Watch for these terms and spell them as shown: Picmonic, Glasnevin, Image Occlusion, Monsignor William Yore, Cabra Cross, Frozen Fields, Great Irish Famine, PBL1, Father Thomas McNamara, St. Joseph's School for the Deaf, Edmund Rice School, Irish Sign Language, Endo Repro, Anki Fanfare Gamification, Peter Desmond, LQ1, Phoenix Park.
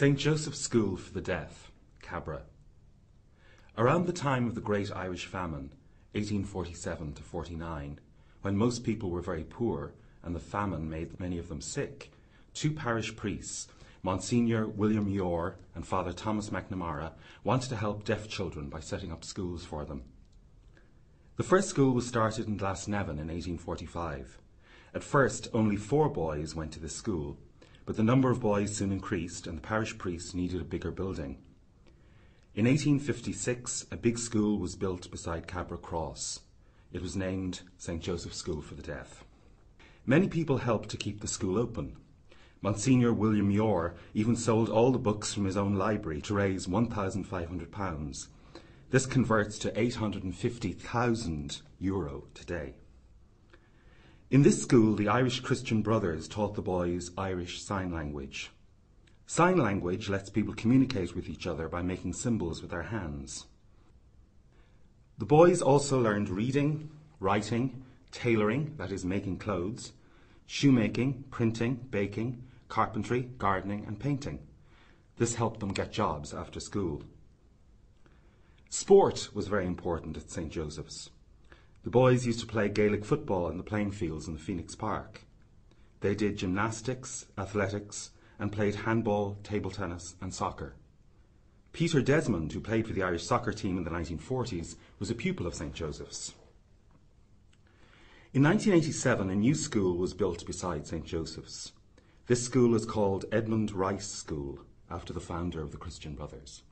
St. Joseph's School for the Deaf, Cabra. Around the time of the Great Irish Famine, 1847 to 49, when most people were very poor and the famine made many of them sick, two parish priests, Monsignor William Yore and Father Thomas McNamara, wanted to help deaf children by setting up schools for them. The first school was started in Glasnevin in 1845. At first, only 4 boys went to this school, but the number of boys soon increased and the parish priest needed a bigger building. In 1856, a big school was built beside Cabra Cross. It was named St. Joseph's School for the Deaf. Many people helped to keep the school open. Monsignor William Yore even sold all the books from his own library to raise £1,500. This converts to €850,000 today. In this school, the Irish Christian Brothers taught the boys Irish Sign Language. Sign language lets people communicate with each other by making symbols with their hands. The boys also learned reading, writing, tailoring, that is making clothes, shoemaking, printing, baking, carpentry, gardening and painting. This helped them get jobs after school. Sport was very important at St. Joseph's. The boys used to play Gaelic football on the playing fields in the Phoenix Park. They did gymnastics, athletics and played handball, table tennis and soccer. Peter Desmond, who played for the Irish soccer team in the 1940s, was a pupil of St. Joseph's. In 1987, a new school was built beside St. Joseph's. This school is called Edmund Rice School, after the founder of the Christian Brothers.